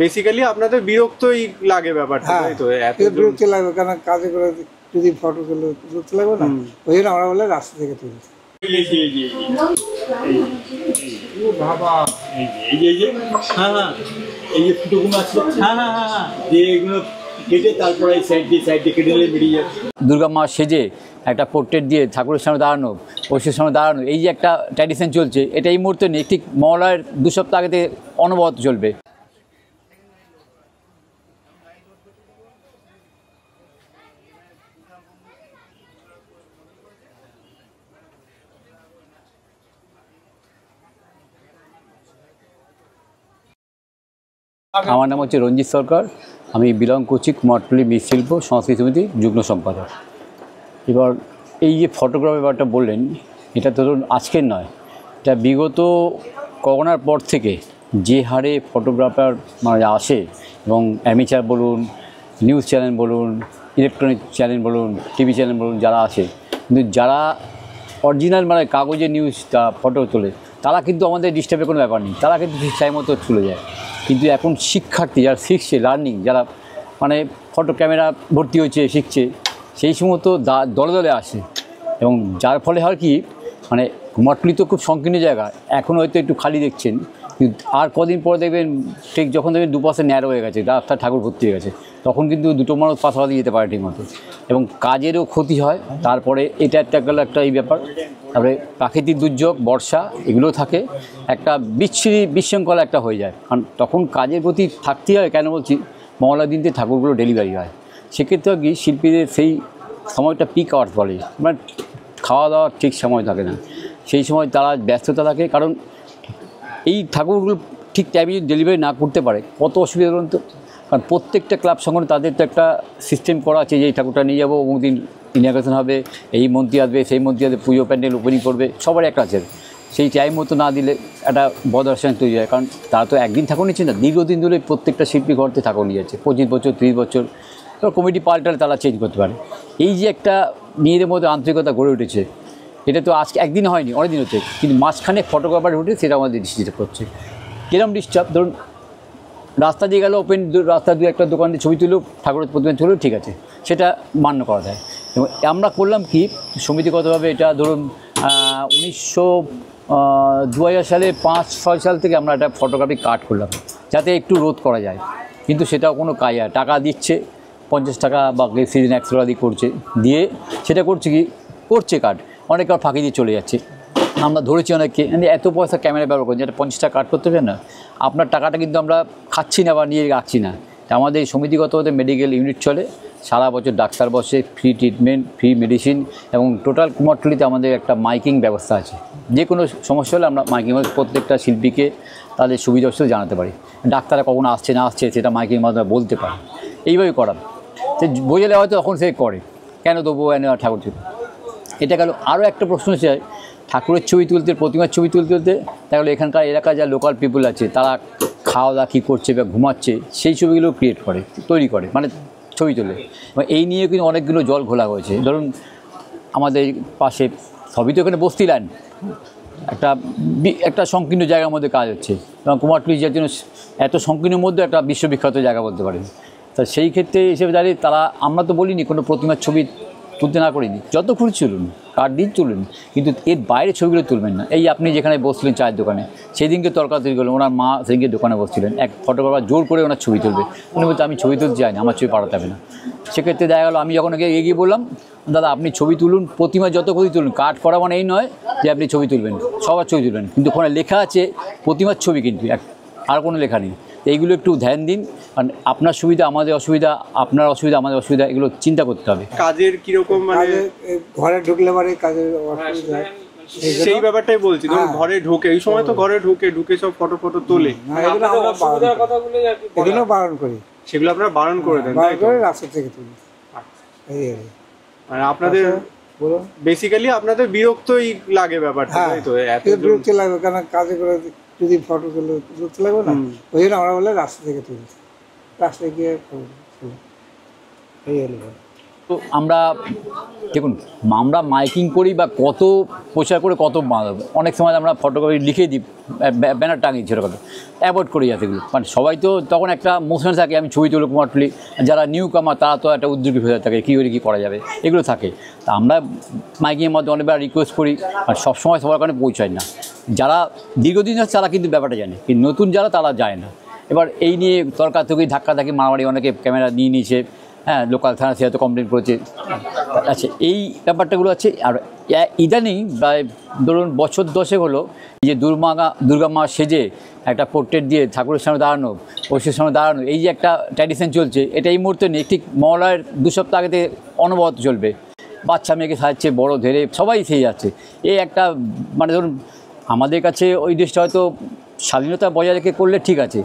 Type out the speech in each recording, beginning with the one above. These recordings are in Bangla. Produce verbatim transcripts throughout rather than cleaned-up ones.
বেসিক্যালি আপনাদের বিরক্তই লাগে ব্যাপারটা, তাই তো? এত বিরক্ত লাগে কারণ কাজে করে যদি ফটো তুলে বিরক্ত লাগবে না, ওই জন্য আমরা বলে রাস্তা থেকে তুলি। এই যে এই যে হ্যাঁ হ্যাঁ এই যে ফটোগুলো আছে, হ্যাঁ হ্যাঁ হ্যাঁ এইগুলো কেটে তারপরে সাইড দিয়ে সাইড দিয়ে কেটে বেরিয়ে যাচ্ছে। দুর্গা মা সেজে একটা পোর্ট্রেট দিয়ে ঠাকুরের সামনে দাঁড়ানো, পরিষের সামনে দাঁড়ানো, এই যে একটা ট্র্যাডিশন চলছে, এটা এই মুহূর্তে নেই, ঠিক মহলার দু সপ্তাহ আগে থেকে অনবরত চলবে। আমার নাম হচ্ছে রঞ্জিত সরকার, আমি বিলং করছি কুমারটুলি মৃৎশিল্প সংস্কৃতি সমিতি যুগ্ম সম্পাদক। এবার এই যে ফটোগ্রাফি ব্যাপারটা বললেন, এটা ধরুন আজকের নয়, এটা বিগত করোনার পর থেকে যে হারে ফটোগ্রাফার মানে আসে, এবং অ্যামেচার বলুন, নিউজ চ্যানেল বলুন, ইলেকট্রনিক চ্যানেল বলুন, টিভি চ্যানেল বলুন, যারা আসে, কিন্তু যারা অরিজিনাল মানে কাগজে নিউজ ফটো তোলে, তারা কিন্তু আমাদের ডিস্টার্বের কোনো ব্যাপার নেই, তারা কিন্তু সেই টাইম মতো চলে যায়। কিন্তু এখন শিক্ষার্থী যারা শিখছে, লার্নিং যারা মানে ফটো ক্যামেরা ভর্তি হয়েছে, শিখছে, সেই সমস্ত দলে দলে আসে, এবং যার ফলে হয় কি মানে কুমারটুলি তো খুব সংকীর্ণ জায়গা, এখন হয়তো একটু খালি দেখছেন, কিন্তু আর কদিন পরে দেখবেন ঠিক যখন দেখবেন দুপাশে ন্যারো হয়ে গেছে, রাস্তা ঠাকুর ভর্তি হয়ে গেছে, তখন কিন্তু দুটো মানুষ পাশাপাশি যেতে পারে ঠিকমতো, এবং কাজেরও ক্ষতি হয়। তারপরে এটা একটা গেল একটা এই ব্যাপার, তারপরে প্রাকৃতিক দুর্যোগ, বর্ষা, এগুলো থাকে, একটা বিচ্ছিরি বিশৃঙ্খলা একটা হয়ে যায়, কারণ তখন কাজের প্রতি থাকতেই হয়। কেন বলছি, মহলার দিনতে ঠাকুরগুলো ডেলিভারি হয়, সেক্ষেত্রে কি শিল্পীদের সেই সময়টা পিক আওয়ার বলে, মানে খাওয়া দাওয়ার ঠিক সময় থাকে না, সেই সময় তারা ব্যস্ততা থাকে, কারণ এই ঠাকুরগুলো ঠিক টাইমে যদি ডেলিভারি না করতে পারে কত অসুবিধা বলুন তো। কারণ প্রত্যেকটা ক্লাব সংগঠন তাদের তো একটা সিস্টেম করা আছে যে এই ঠাকুরটা নিয়ে যাবো, অমুক দিন ইনাগ্রেশন হবে, এই মন্ত্রী আসবে, সেই মন্ত্রী আসবে, পুজো প্যান্ডেল ওপেনিং করবে, সবার একটা আছে। সেই টাইম মতো না দিলে একটা বদর্শন তৈরি হয়, কারণ তারা তো একদিন ঠাকুর নিচ্ছে না, দীর্ঘদিন ধরে প্রত্যেকটা শিল্পী ঘরতে ঠাকুর নিয়ে যাচ্ছে, পঁচিশ বছর ত্রিশ বছর, এবার কমিটি পাল্টালে তারা চেঞ্জ করতে পারে। এই যে একটা নিজেদের মধ্যে আন্তরিকতা গড়ে উঠেছে, এটা তো আজকে একদিন হয়নি, অনেক দিন হচ্ছে, কিন্তু মাঝখানে ফটোগ্রাফার উঠে সেটা আমাদের ডিস্টার্ব করছে। কিরম ডিস্টার্ব, ধরুন রাস্তা দিয়ে গেল ওপেন, রাস্তা দু একটা দোকানে ছবি তুলো, ঠাকুরের প্রতিমা তুলো, ঠিক আছে, সেটা মান্য করা যায়। এবং আমরা করলাম কি সমিতিগতভাবে, এটা ধরুন উনিশশো দু হাজার সালে পাঁচ ছয় সাল থেকে আমরা একটা ফটোগ্রাফি কার্ড করলাম, যাতে একটু রোধ করা যায়, কিন্তু সেটাও কোনো কাজ হয়, টাকা দিচ্ছে পঞ্চাশ টাকা বা সিজন একশো টাকা দিয়ে করছে, দিয়ে সেটা করছে কি করছে কার্ড, অনেক কার্ড ফাঁকি দিয়ে চলে যাচ্ছে। আমরা ধরেছি অনেককে, মানে এত পয়সা ক্যামেরা ব্যবহার করছি, এটা পঞ্চাশ টাকা কার্ড করতে হবে না, আপনার টাকাটা কিন্তু আমরা খাচ্ছি না বা নিয়ে রাখছি না। আমাদের সমিতিগতভাবে মেডিকেল ইউনিট চলে, সারা বছর ডাক্তার বসে, ফ্রি ট্রিটমেন্ট, ফ্রি মেডিসিন, এবং টোটাল কুমারটুলিতে আমাদের একটা মাইকিং ব্যবস্থা আছে, যে কোনো সমস্যা হলে আমরা মাইকিং প্রত্যেকটা শিল্পীকে তাদের সুবিধা অসুবিধা জানাতে পারি, ডাক্তাররা কখন আসছে না আসছে সেটা মাইকিং মাধ্যমে বলতে পারি, এইভাবে করা সে বোঝালে হয়তো তখন সে করে, কেন দেবো এনে ঠাকুর ছবি। এটা গেল। আরও একটা প্রশ্ন চাই, ঠাকুরের ছবি তুলতে, প্রতিমার ছবি তুলতে তুলতে তাহলে এখানকার এলাকার যা লোকাল পিপুল আছে, তারা খাওয়া দাওয়া কী করছে বা ঘুমাচ্ছে, সেই ছবিগুলো ক্রিয়েট করে, তৈরি করে, মানে ছবি তোলে, এবং এই নিয়ে কিন্তু অনেকগুলো জল ঘোলা হয়েছে। ধরুন আমাদের পাশে সবই তো এখানে বস্তি লাইন, একটা একটা সংকীর্ণ জায়গার মধ্যে কাজ হচ্ছে, এবং কুমারটুলি যার জন্য এত সংকীর্ণের মধ্যে একটা বিশ্ববিখ্যাত জায়গা বলতে পারেন। তা সেই ক্ষেত্রে হিসেবে দাঁড়িয়ে তারা, আমরা তো বলিনি কোনো প্রতিমার ছবি তুলতে না করিনি, যত খুশি তুলুন, কার্ড দিন তুলুন, কিন্তু এর বাইরে ছবিগুলো তুলবেন না। এই আপনি যেখানে বসছিলেন চায়ের দোকানে, সেদিনকে তর্কাতর্কি করলেন, ওনার মা সেদিনকে দোকানে বসছিলেন, এক ফটোগ্রাফার জোর করে ওনার ছবি তুলবে, উনি বলতে আমি ছবি তুলতে চাই না, আমার ছবি পাঠাতে হবে না। সেক্ষেত্রে দেখা গেলো আমি যখন এগিয়ে বললাম, দাদা আপনি ছবি তুলুন, প্রতিমা যত খুশি তুলুন, কার্ড করা মানে এই নয় যে আপনি ছবি তুলবেন, সবার ছবি তুলবেন, কিন্তু ওখানে লেখা আছে প্রতিমার ছবি, কিন্তু এক আর কোনো লেখা নেই। এইগুলো একটু ধ্যান দিন, কারণ আপনার সুবিধা আমাদের অসুবিধা, আপনার অসুবিধা আমাদের অসুবিধা, এগুলো চিন্তা করতে হবে। কাজের কীরকম মানে ঘরে ঢুকলে মানে কাজের অসুবিধা, সেই ব্যাপারটাই বলছি, ধরুন ঘরে ঢোকে, এই সময় তো ঘরে ঢোকে ঢুকে সব ফটো ফটো তোলে, এগুলো বারণ করি, সেগুলো আপনারা বারণ করে দেন, রাস্তা থেকে তুলি। মানে আপনাদের বেসিক্যালি আপনাদের বিরক্তই লাগে ব্যাপারটা, তাই তো? এত বিরক্ত লাগে কারণ কাজে করে যদি ফটো তুলে তুলতে লাগবে না, ওই জন্য আমরা বলে রাস্তা থেকে তুলি, রাস্তায় গিয়ে এই হলো। তো আমরা দেখুন, আমরা মাইকিং করি বা কত প্রচার করে কত অনেক সময় আমরা ফটোগ্রাফি লিখে দিই, ব্যানার টাঙিয়ে ছোটো কথা অ্যাভয়েড করি যাতে এগুলো, মানে সবাই তো তখন একটা মোশন থাকে, আমি ছবি তুলো কুমারটুলি, যারা নিউ কামার তারা তো একটা উদ্যোগী হয়ে থাকে কী করে কী করা যাবে এগুলো থাকে। তা আমরা মাইকিংয়ের মধ্যে অনেকবার রিকোয়েস্ট করি, আর সবসময় সবার কারণে পৌঁছায় না, যারা দীর্ঘদিন হচ্ছে তারা কিন্তু ব্যাপারটা জানে, কিন্তু নতুন যারা তারা যায় না। এবার এই নিয়ে তর্কাতর্কি ধাক্কাধাক্কি মারামারি, অনেকে ক্যামেরা নিয়ে নিয়েছে, হ্যাঁ লোকাল থানা সে হয়তো কমপ্লেন করেছে। আচ্ছা এই ব্যাপারটাগুলো আছে। আর ইদানিং প্রায় ধরুন বছর দশেক হলো যে দুর্গা দুর্গা মা সেজে একটা পোর্ট্রেট দিয়ে ঠাকুরের সামনে দাঁড়ানো, ঐশ্বরের সামনে দাঁড়ানো, এই যে একটা ট্র্যাডিশন চলছে, এটা এই মুহূর্তে নেই, ঠিক মহলার দু সপ্তাহ আগে থেকে অনবরত চলবে। বাচ্চা মেয়েকে সাজাচ্ছে, বড়ো ধেড়ে সবাই সেজে যাচ্ছে। এই একটা মানে ধরুন আমাদের কাছে ওই দেশটা হয়তো স্বাধীনতা বজায় রেখে করলে ঠিক আছে,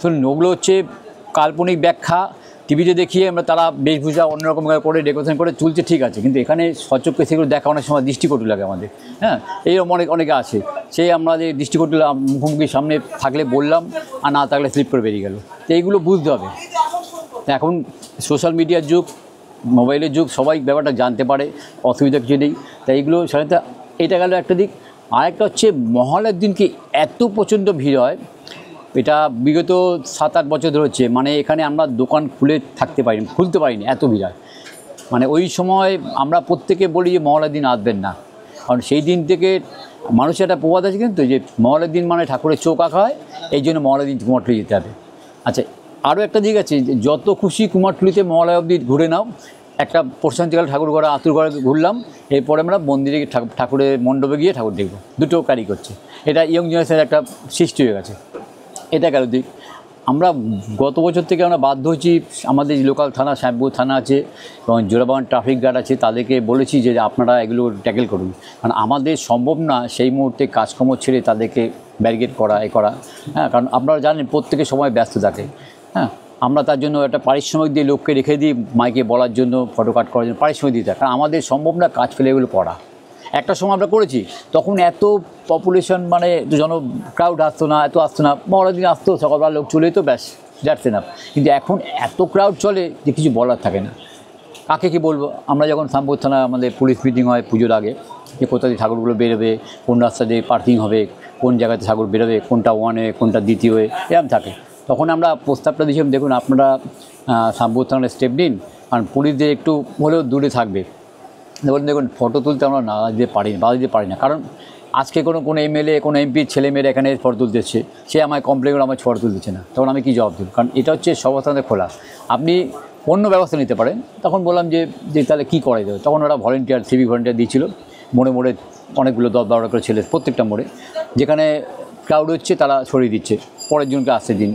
শুনুন ওগুলো হচ্ছে কাল্পনিক ব্যাখ্যা, টিভিতে দেখিয়ে আমরা তারা বেশভূষা অন্যরকমভাবে করে ডেকোরেশন করে চলছে ঠিক আছে, কিন্তু এখানে সচক্ষে সেগুলো দেখা অনেক সময় দৃষ্টিকটু লাগে আমাদের। হ্যাঁ এইরকম অনেক অনেকে আছে, সেই আমাদের দৃষ্টিকটু মুখোমুখি সামনে থাকলে বললাম, আর না থাকলে স্লিপ করে বেরিয়ে গেল। তো এইগুলো বুঝতে হবে। এখন সোশ্যাল মিডিয়ার যুগ, মোবাইলের যুগ, সবাই ব্যাপারটা জানতে পারে, অসুবিধা কিছু নেই। তাই এইগুলো সাধারণত এটা গেল একটা দিক। আরেকটা হচ্ছে মহলের দিনকে এত প্রচণ্ড ভিড় হয়, এটা বিগত সাত আট বছর ধরে হচ্ছে, মানে এখানে আমরা দোকান খুলে থাকতে পারিনি, খুলতে পারিনি, এত ভিড়। মানে ওই সময় আমরা প্রত্যেকে বলি যে মহলার দিন আসবেন না, কারণ সেই দিন থেকে মানুষের একটা প্রবাদ আছে কিন্তু, যে মহলার দিন মানে ঠাকুরের চোখ আঁকা হয়, এই জন্য মহলার দিন কুমারটুলি যেতে হবে। আচ্ছা আরও একটা দিক আছে, যত খুশি কুমারটুলিতে মহলায় অবধি ঘুরে নাও, একটা প্রশান্তিকাল ঠাকুর ঘরে আতুর ঘরে ঘুরলাম, এরপরে আমরা মন্দিরে ঠাকুরের মণ্ডপে গিয়ে ঠাকুর দেখব, দুটো কারি করছে। এটা ইয়ং জেনারেশনের একটা সৃষ্টি হয়ে গেছে। এটা গেল দিক। আমরা গত বছর থেকে আমরা বাধ্য হয়েছি, আমাদের লোকাল থানা শ্যামপুর থানা আছে এবং জোড়াবাগান ট্রাফিক গার্ড আছে, তাদেরকে বলেছি যে আপনারা এগুলো ট্যাকেল করুন, কারণ আমাদের সম্ভব না সেই মুহূর্তে কাজকর্ম ছেড়ে তাদেরকে ব্যারিকেড করা এ করা। হ্যাঁ কারণ আপনারা জানেন প্রত্যেকে সময় ব্যস্ত থাকে। হ্যাঁ আমরা তার জন্য একটা পারিশ্রমিক দিয়ে লোককে রেখে দিই মাইকে বলার জন্য, ফটো কাট করার জন্য পারিশ্রমিক দিতে, কারণ আমাদের সম্ভব না কাজ ফেলে এগুলো করা। একটা সময় আমরা করেছি, তখন এত পপুলেশন মানে জন ক্রাউড আসতো না, এত আসতো না, মহলার দিন আসতো, সকালবেলা লোক চলে তো ব্যাস যাচ্ছে না। কিন্তু এখন এত ক্রাউড চলে যে কিছু বলার থাকে না, কাকে কী বলবো। আমরা যখন শ্যামপুর থানা আমাদের পুলিশ মিটিং হয় পুজোর আগে, যে কোথা দিয়ে ঠাকুরগুলো বেরোবে, কোন রাস্তা দিয়ে পার্কিং হবে, কোন জায়গাতে ঠাকুর বেরোবে, কোনটা ওয়ানে কোনটা দ্বিতীয় হয়ে এরকম থাকে, তখন আমরা প্রস্তাবটা দিয়েছিলাম দেখুন আপনারা শ্যামপুর থানার স্টেপ নিন, কারণ পুলিশদের একটু হলেও দূরে থাকবে। বলুন দেখুন ফটো তুলতে আমরা না দিতে পারি না, বাধা দিতে পারি না, কারণ আজকে কোনো কোনো এমএলএ কোনো এমপির ছেলেমেয়েরা এখানে ফটো তুলতে এসছে, সে আমার কমপ্লেন করে আমার ফটো তুলতেছে না, তখন আমি কি জবাব দেব? কারণ এটা হচ্ছে সবস্থানে খোলা, আপনি অন্য ব্যবস্থা নিতে পারেন। তখন বললাম যে যে তাহলে কী করা যাবে, তখন ওরা ভলেন্টিয়ার সিভিক ভলেন্টিয়ার দিয়েছিল মোড়ে মোড়ে, অনেকগুলো দশ বারোটা করে ছেলে প্রত্যেকটা মোড়ে, যেখানে ক্রাউড হচ্ছে তারা সরিয়ে দিচ্ছে, পরের জনকে আসতে দিন।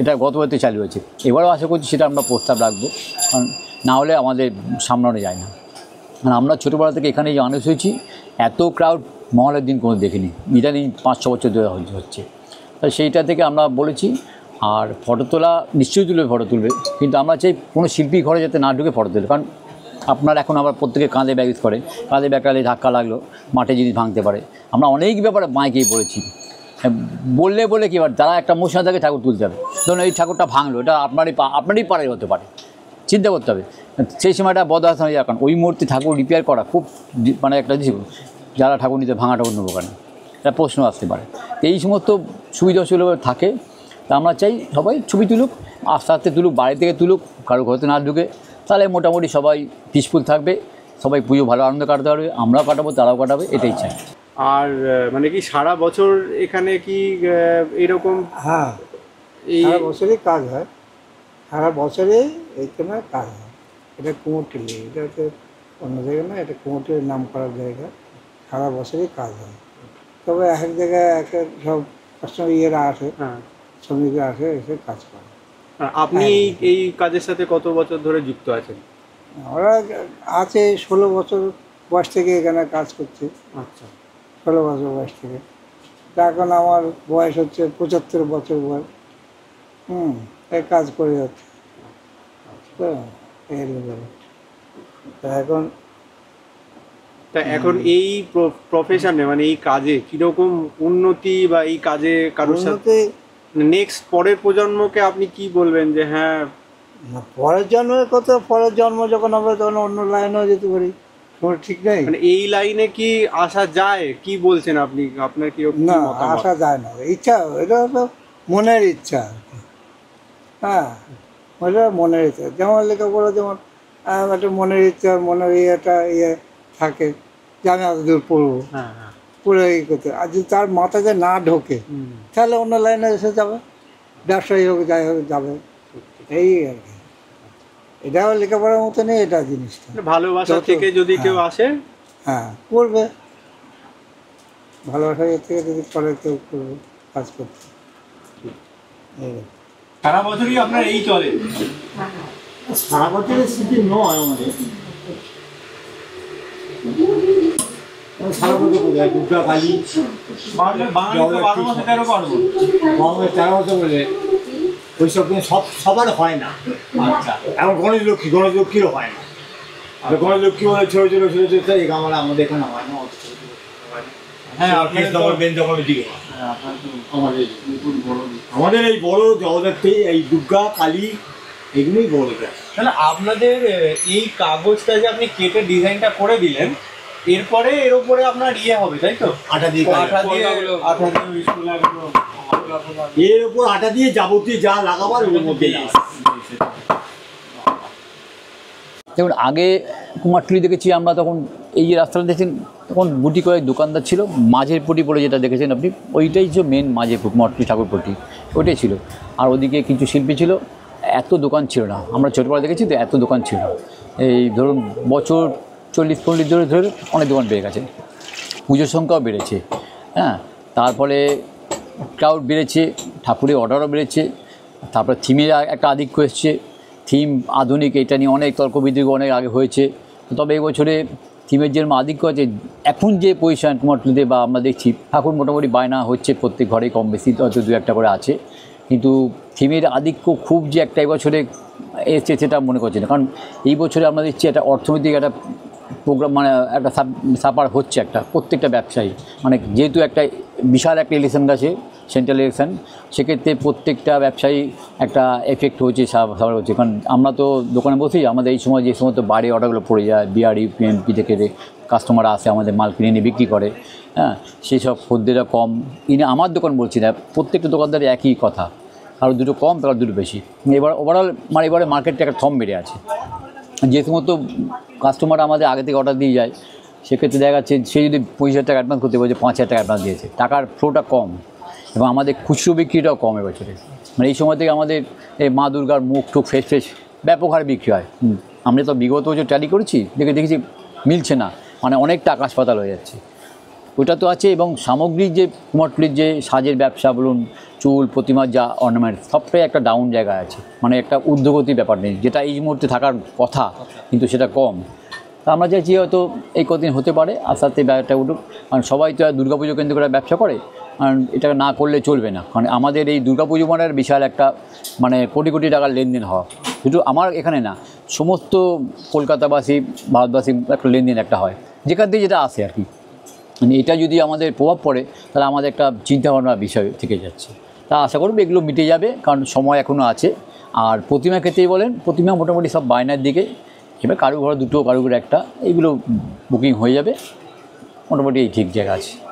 এটা গতবারতে চালু হয়েছে, এবারও আশা করছি সেটা আমরা প্রস্তাব রাখবো, কারণ না হলে আমাদের সামলানো যায় না। মানে আমরা ছোটোবেলা থেকে এখানে যে মানুষ হয়েছি, এত ক্রাউড মহলের দিন কোনো দেখিনি, ইদানিং পাঁচ ছ বছর ধরে হচ্ছে। তাই সেইটা থেকে আমরা বলেছি, আর ফটো তোলা নিশ্চয়ই তুলবে, ফটো তুলবে, কিন্তু আমরা চাই কোনো শিল্পী ঘরে যাতে না ঢুকে ফটো তুলবে, কারণ আপনার এখন আবার প্রত্যেকে কাঁধে ব্যাগ ইউজ করে, কাঁধে ব্যাগটালে ধাক্কা লাগলো, মাঠে জিনিস ভাঙতে পারে। আমরা অনেক ব্যাপারে মাইকেই বলেছি, বললে বলে কী, এবার যারা একটা মোশন থাকে ঠাকুর তুলতে হবে, ধরুন এই ঠাকুরটা ভাঙলো, এটা আপনারই আপনারই পারে হতে পারে, চিন্তা করতে হবে। সেই সময়টা বদলাতে হয়, কারণ ওই মুহূর্তে ঠাকুর রিপেয়ার করা খুব মানে একটা জীব, যারা ঠাকুর নিতে ভাঙা ঠাকুর নেবো কেন, এটা প্রশ্ন আসতে পারে। এই সমস্ত সুবিধা অসুবিধা থাকে, তা আমরা চাই সবাই ছবি তুলুক, আস্তে আস্তে তুলুক, বাড়ি থেকে তুলুক, কারো ঘরেতে না ঢুকে, তাহলে মোটামুটি সবাই পিসফুল থাকবে, সবাই পুজো ভালো আনন্দ কাটাতে পারবে, আমরাও কাটাবো তারাও কাটাবে, এটাই চাই। আর মানে কি সারা বছর এখানে কি এরকম? হ্যাঁ সারা বছরই কাজ হয়, সারা বছরে এইখানে কাজ হয়। এটা কুমোরটুলি, এটা হচ্ছে অন্য জায়গা না, এটা কুমোরটুলির নাম করার জায়গা, সারা বছরই কাজ হয়। তবে এক এক জায়গায় এক এক সব কাস্টমার ইয়েরা আসে, শ্রমিকরা আসে, এসে কাজ করে। আপনি এই কাজের সাথে কত বছর ধরে যুক্ত আছেন? আমরা আছে ষোলো বছর বয়স থেকে এখানে কাজ করছি। আচ্ছা, ষোলো বছর বয়স থেকে। এখন আমার বয়স হচ্ছে পঁচাত্তর বছর বয়স। হুম, এই কাজ করে যাচ্ছে তো। এখন তা এখন এই প্রফেশনে মানে এই কাজে কিরকম উন্নতি, বা এই কাজে কারোর সাথে নেক্সট পরের প্রজন্মকে আপনি কি বলবেন যে হ্যাঁ না, পরের জন্মের কথা, পরের জন্ম যখন হবে তখন অন্য লাইনেও যেতে পারি, ঠিক নেই। মানে এই লাইনে কি আসা যায়, কি বলছেন আপনি? আপনার কি না আসা যায় না, ইচ্ছা, এটা হলো মনের ইচ্ছা। হ্যাঁ, ওটা মনের ইচ্ছা। যেমন লেখাপড়া, যেমন একটা মনের ইচ্ছা, মনের ইয়েটা ইয়ে থাকে যে আমি এত দূর পড়বো, পড়ে ই করতে। আর যদি তার মাথাতে না ঢোকে তাহলে অন্য লাইনে এসে যাবে, ব্যবসায়ী হোক যাই হোক যাবে, এই আর কি। এটাও লেখাপড়ার মতো নেই, এটা জিনিসটা ভালোবাসা থেকে যদি কেউ আসে, হ্যাঁ করবে, ভালোবাসা থেকে যদি করে কেউ করবে, কাজ করতে সারা বছরই আপনার এই চলে? সারা বছরের স্মৃতি নয় আমাদের, সারা বছর বোঝায় দুর্গা কালী, তেরো বছর বলে ওই সব দিন সব সবার হয় না। আচ্ছা, এখন গণেশ লক্ষ্মী, গণেশ লক্ষ্মীরও হয় না। আর গণেশ লক্ষ্মী বলে ছোটো ছোটো ছোটো ছোটো আমরা আমাদের এখানে হয় না। হ্যাঁ, আমাদের এই বড় জগদ্ধাত্রী, এই দুর্গা কালী, এগুলোই বড়। তাহলে আপনাদের এই কাগজটা যে আপনি কেটে ডিজাইনটা করে দিলেন, এরপরে এর উপরে আপনার ইয়ে হবে, তাই তো? আটা দিয়ে, আটা দিয়ে, আটা দিয়ে এর উপর আটা দিয়ে যাবতীয় যা লাগাবার ওর মধ্যে। দেখুন, আগে কুমারটুলি দেখেছি আমরা, তখন এই যে রাস্তাটা দেখছেন, তখন গুটি কয়েক দোকানদার ছিল। মাঝের পটি বলে যেটা দেখেছেন আপনি, ওইটাই ছিল মেন মাঝের পটি, কুমারটুলি ঠাকুর পটি ওইটাই ছিল। আর ওদিকে কিছু শিল্পী ছিল, এত দোকান ছিল না। আমরা ছোটবেলা দেখেছি তো, এত দোকান ছিল না। এই ধরুন বছর চল্লিশ পল্লিশ ধরে ধরে অনেক দোকান বেড়ে গেছে, পুজোর সংখ্যাও বেড়েছে। হ্যাঁ, তারপরে ক্রাউড বেড়েছে, ঠাকুরের অর্ডারও বেড়েছে, তারপরে থিমের একটা আধিক্য এসছে। থিম আধুনিক, এটা নিয়ে অনেক তর্ক বিতর্ক অনেক আগে হয়েছে। তবে এবছরে থিমের যেরকম আধিক্য আছে, এখন যে পজিশন কুমারটুলিতে বা আমরা দেখছি, ঠাকুর মোটামুটি বায়না হচ্ছে প্রত্যেক ঘরে কম বেশি, হয়তো দু একটা করে আছে, কিন্তু থিমের আধিক্য খুব যে একটা এবছরে এসছে সেটা মনে করছে না। কারণ এই বছরে আমরা দেখছি একটা অর্থনৈতিক একটা প্রোগ্রাম, মানে একটা সাপার হচ্ছে একটা প্রত্যেকটা ব্যবসায়ী, মানে যেহেতু একটা বিশাল একটা ইলেকশন গেছে, সেন্ট্রাল ইলেকশান, সেক্ষেত্রে প্রত্যেকটা ব্যবসায়ী একটা এফেক্ট হচ্ছে, সাপার হচ্ছে। কারণ আমরা তো দোকানে বসি, আমাদের এই সময় যে সমস্ত বাড়ি অর্ডারগুলো পড়ে যায়, বিআরই পিএমপি থেকে কাস্টমার আসে, আমাদের মাল কিনে নিয়ে বিক্রি করে। হ্যাঁ, সেই সব খদ্দেরা কম। ইনি আমার দোকান বলছি না, প্রত্যেকটা দোকানদারের একই কথা, আর দুটো কম তার দুটো বেশি। এবার ওভারঅল মানে এবারে মার্কেটটা একটা থম বেড়ে আছে। যে সমস্ত কাস্টমার আমাদের আগে থেকে অর্ডার দিয়ে যায়, সেক্ষেত্রে দেখা যাচ্ছে সে যদি পঁচিশ হাজার টাকা অ্যাডভান্স করতে বলছে, পাঁচ হাজার টাকা অ্যাডভান্স দিয়েছে, টাকার ফ্লোটা কম, এবং আমাদের খুচরো বিক্রিটাও কম এবছরে। মানে এই সময় থেকে আমাদের এই মা দুর্গার মুখ টুক ফ্রেশ ফ্রেশ ব্যাপক হারে বিক্রি হয়। আমরা তো বিগত বছর ট্যালি করেছি, দেখে দেখেছি মিলছে না, মানে অনেকটা আকাশ পাতাল হয়ে যাচ্ছে, ওটা তো আছে। এবং সামগ্রিক যে কুমারটুলির যে সাজের ব্যবসা বলুন, চুল, প্রতিমা, যা অর্নামেন্ট, সবটাই একটা ডাউন জায়গায় আছে, মানে একটা ঊর্ধ্বগতি ব্যাপার নেই, যেটা এই মুহূর্তে থাকার কথা, কিন্তু সেটা কম। তা আমরা চাইছি হয়তো এই কদিন হতে পারে, আস্তে আস্তে ব্যাপারটা উঠুক। কারণ সবাই তো আর দুর্গাপুজো কেন্দ্র করে ব্যবসা করে, কারণ এটা না করলে চলবে না। কারণ আমাদের এই দুর্গাপুজো মানে বিশাল একটা, মানে কোটি কোটি টাকার লেনদেন হওয়া, শুধু আমার এখানে না, সমস্ত কলকাতাবাসী, ভারতবাসী একটা লেনদেন একটা হয়, যেখান থেকে যেটা আসে আর কি। মানে এটা যদি আমাদের প্রভাব পড়ে, তাহলে আমাদের একটা চিন্তাভাবনার বিষয় থেকে যাচ্ছে। তা আশা করব এগুলো মিটে যাবে, কারণ সময় এখনও আছে। আর প্রতিমা ক্ষেত্রেই বলেন, প্রতিমা মোটামুটি সব বায়নার দিকে, এবার কারুঘর দুটো, কারুঘর একটা, এগুলো বুকিং হয়ে যাবে মোটামুটি, এই ঠিক জায়গা আছে।